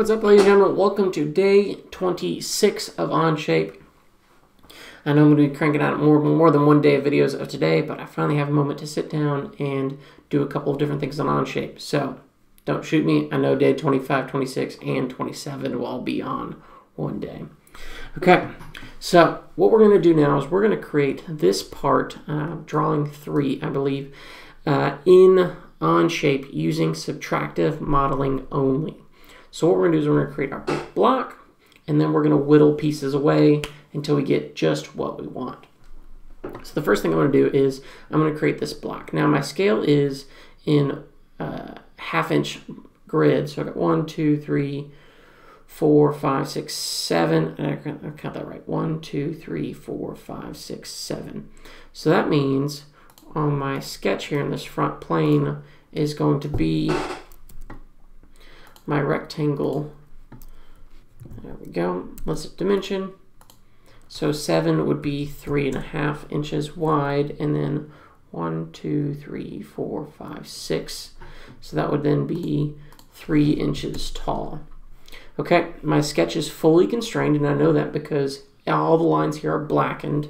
What's up, ladies and gentlemen? Welcome to day 26 of Onshape. I know I'm going to be cranking out more than one day of videos of today, but I finally have a moment to sit down and do a couple of different things on Onshape. So don't shoot me. I know day 25, 26, and 27 will all be on one day. Okay, so what we're going to do now is we're going to create this part, drawing 3, I believe, in Onshape using subtractive modeling only. So what we're going to do is we're going to create our big block, and then we're going to whittle pieces away until we get just what we want. So the first thing I'm going to do is I'm going to create this block. Now my scale is in half-inch grid, so I've got 1, 2, 3, 4, 5, 6, 7. I'll count that right. 1, 2, 3, 4, 5, 6, 7. So that means on my sketch here in this front plane is going to be my rectangle. There we go. Let's dimension. So 7 would be 3.5 inches wide, and then 1, 2, 3, 4, 5, 6. So that would then be 3 inches tall. Okay, my sketch is fully constrained, and I know that because all the lines here are blackened.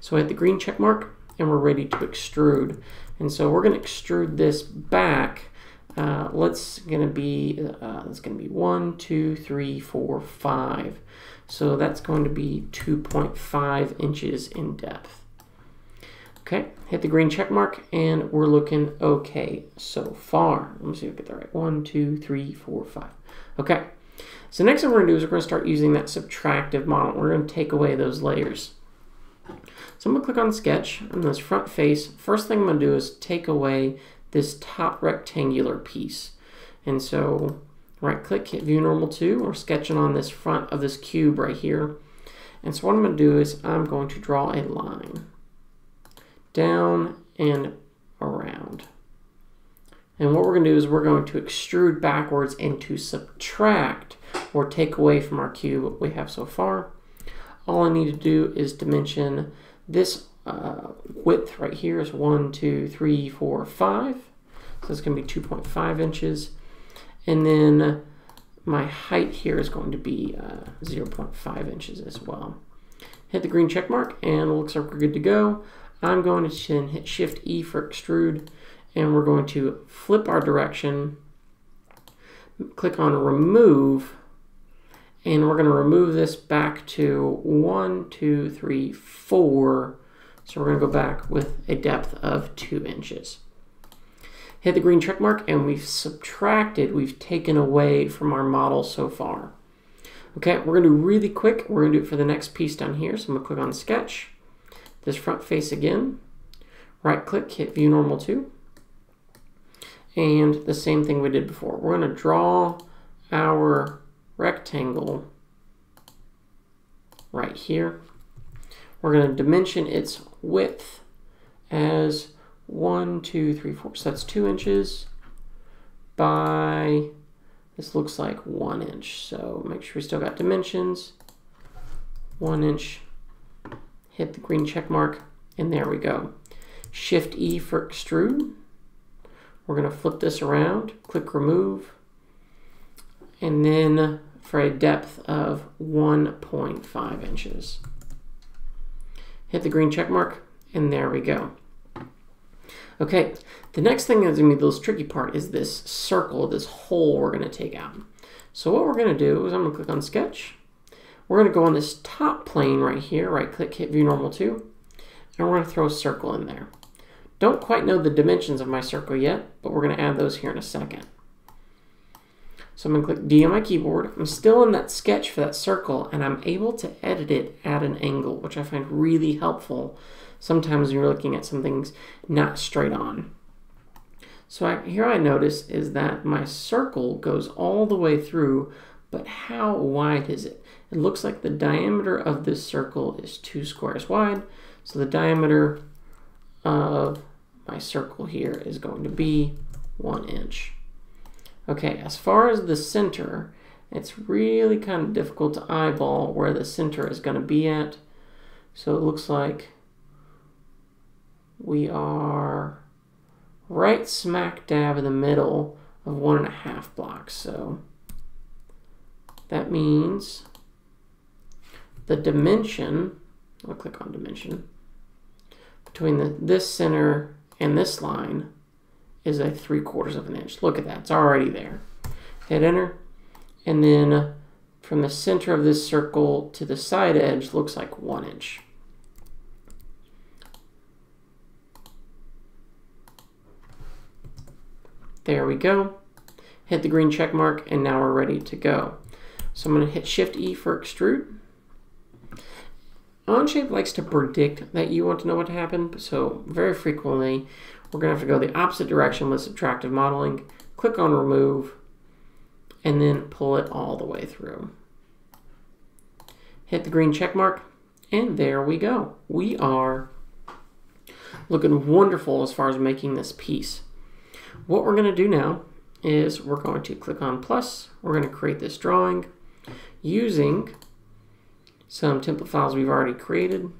So I hit the green check mark, and we're ready to extrude. And so we're going to extrude this back. That's going to be 1, 2, 3, 4, 5. So that's going to be 2.5 inches in depth. Okay, hit the green check mark, and we're looking okay so far. Let me see if I get that right. 1, 2, 3, 4, 5. Okay, so next thing we're going to do is we're going to start using that subtractive model. We're going to take away those layers. So I'm going to click on sketch on this front face. First thing I'm going to do is take away this top rectangular piece. And so right click, hit view normal to. We're sketching on this front of this cube right here. And so what I'm going to do is I'm going to draw a line down and around. And what we're going to do is we're going to extrude backwards and to subtract or take away from our cube what we have so far. All I need to do is dimension this width right here is 1, 2, 3, 4, 5. So it's going to be 2.5 inches. And then my height here is going to be 0.5 inches as well. Hit the green check mark, and it looks like we're good to go. I'm going to hit Shift E for extrude, and we're going to flip our direction, click on remove, and we're going to remove this back to 1, 2, 3, 4. So we're going to go back with a depth of 2 inches. Hit the green check mark, and we've subtracted, we've taken away from our model so far. Okay, we're going to do really quick. We're going to do it for the next piece down here. So I'm going to click on sketch, this front face again, right click, hit view normal to. And the same thing we did before. We're going to draw our rectangle right here. We're going to dimension its width as 1, 2, 3, 4. So that's 2 inches by, this looks like 1 inch. So make sure we still got dimensions. 1 inch, hit the green check mark, and there we go. Shift E for extrude. We're going to flip this around, click remove, and then for a depth of 1.5 inches. Hit the green check mark, and there we go. Okay, the next thing that's going to be the most tricky part is this circle, this hole we're going to take out. So what we're going to do is I'm going to click on sketch. We're going to go on this top plane right here, right click, hit view normal to, and we're going to throw a circle in there. Don't quite know the dimensions of my circle yet, but we're going to add those here in a second. So I'm going to click D on my keyboard. I'm still in that sketch for that circle, and I'm able to edit it at an angle, which I find really helpful sometimes when you're looking at some things not straight on. So here I notice is that my circle goes all the way through, but how wide is it? It looks like the diameter of this circle is 2 squares wide, so the diameter of my circle here is going to be 1 inch. Okay, as far as the center, it's really kind of difficult to eyeball where the center is going to be at. So it looks like we are right smack dab in the middle of 1.5 blocks. So That means the dimension, I'll click on dimension, between this center and this line is a 3/4 of an inch. Look at that, it's already there. Hit enter, and then from the center of this circle to the side edge looks like 1 inch. There we go. Hit the green check mark, and now we're ready to go. So I'm going to hit Shift E for extrude. Onshape likes to predict that you want to know what happened, so very frequently we're going to have to go the opposite direction with subtractive modeling, click on remove, and then pull it all the way through. Hit the green check mark, and there we go. We are looking wonderful as far as making this piece. What we're going to do now is we're going to click on plus, we're going to create this drawing using some template files we've already created.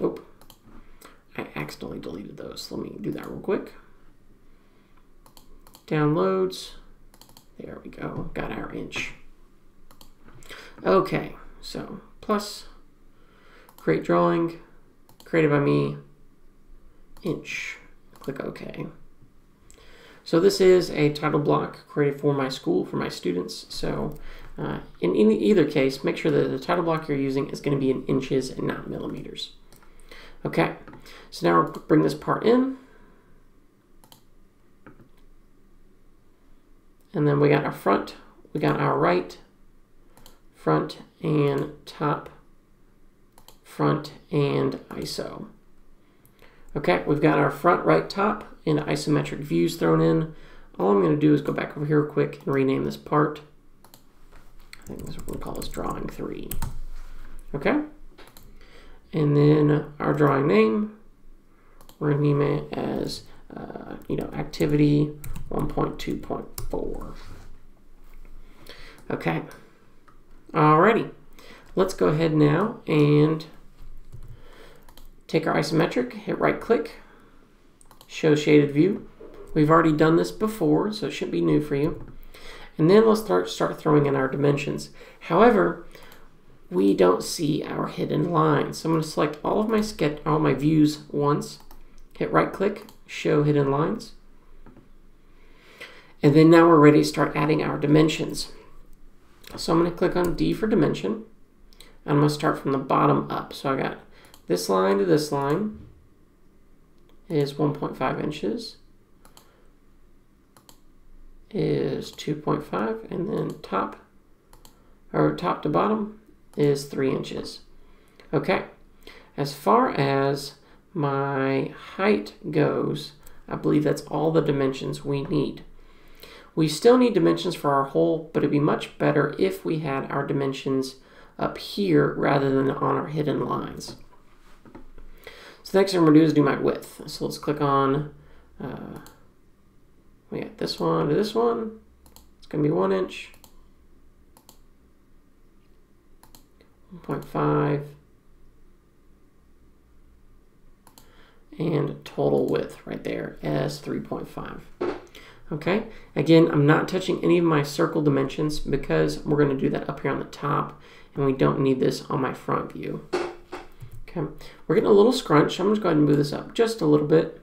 Oh, I accidentally deleted those. Let me do that real quick. Downloads, there we go, got our inch. Okay, so plus, create drawing, created by me, inch. Click OK. So this is a title block created for my school, for my students. So in either case, make sure that the title block you're using is going to be in inches and not millimeters. Okay, so now we'll bring this part in. And then we got our front, we got our right, front and top, front and ISO. Okay, we've got our front, right, top, and isometric views thrown in. All I'm going to do is go back over here quick and rename this part. I think we're going to call this drawing 3. Okay, and then our drawing name, we're going to name it as activity 1.2.4. Okay, alrighty, let's go ahead now and take our isometric, hit right click, show shaded view. We've already done this before, so it shouldn't be new for you. And then let's start throwing in our dimensions. However, we don't see our hidden lines. So I'm going to select all my views once, hit right click, show hidden lines. And then now we're ready to start adding our dimensions. So I'm going to click on D for dimension. I'm going to start from the bottom up. So I got this line to this line is 1.5 inches, is 2.5, and then top to bottom is 3 inches. Okay, as far as my height goes, I believe that's all the dimensions we need. We still need dimensions for our hole, but it'd be much better if we had our dimensions up here rather than on our hidden lines. So next thing I'm going to do is do my width. So let's click on, we got this one to this one. It's going to be 1 inch, 1.5, and total width right there as 3.5. Okay, again, I'm not touching any of my circle dimensions because we're going to do that up here on the top, and we don't need this on my front view. Okay. We're getting a little scrunch. I'm just going to move this up just a little bit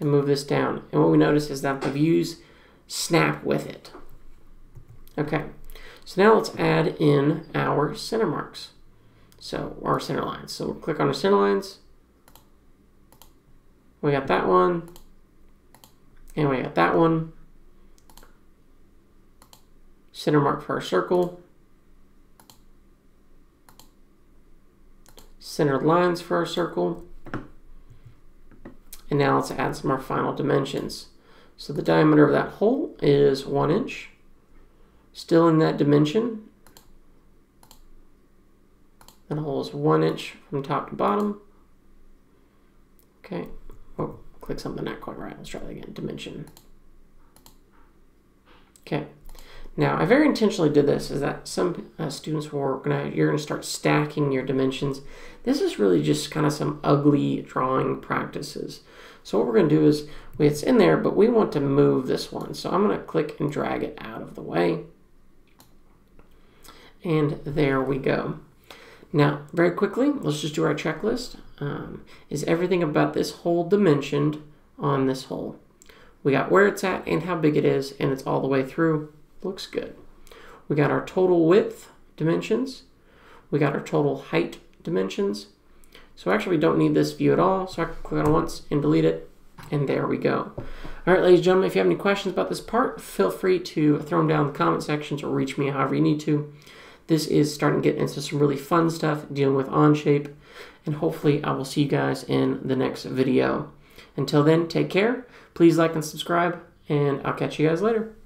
and move this down. And what we notice is that the views snap with it. Okay, so now let's add in our center marks. So our center lines. So we'll click on our center lines. We got that one. And we got that one. Center mark for our circle. Centered lines for our circle. And now let's add some of our final dimensions. So the diameter of that hole is 1 inch. Still in that dimension. That hole is 1 inch from top to bottom. Okay. Oh, click something not quite right. Let's try that again. Dimension. Okay. Now, I very intentionally did this, is that some students were you're gonna start stacking your dimensions. This is really just kind of some ugly drawing practices. So what we're going to do is, it's in there, but we want to move this one. So I'm going to click and drag it out of the way. And there we go. Now, very quickly, let's just do our checklist. Is everything about this hole dimensioned on this hole? We got where it's at and how big it is, and it's all the way through. Looks good. We got our total width dimensions. We got our total height dimensions. So actually we don't need this view at all, so I can click on it once and delete it, and there we go. All right, ladies and gentlemen, if you have any questions about this part, feel free to throw them down in the comment sections or reach me however you need to. This is starting to get into some really fun stuff dealing with Onshape, and hopefully I will see you guys in the next video. Until then, take care. Please like and subscribe, and I'll catch you guys later.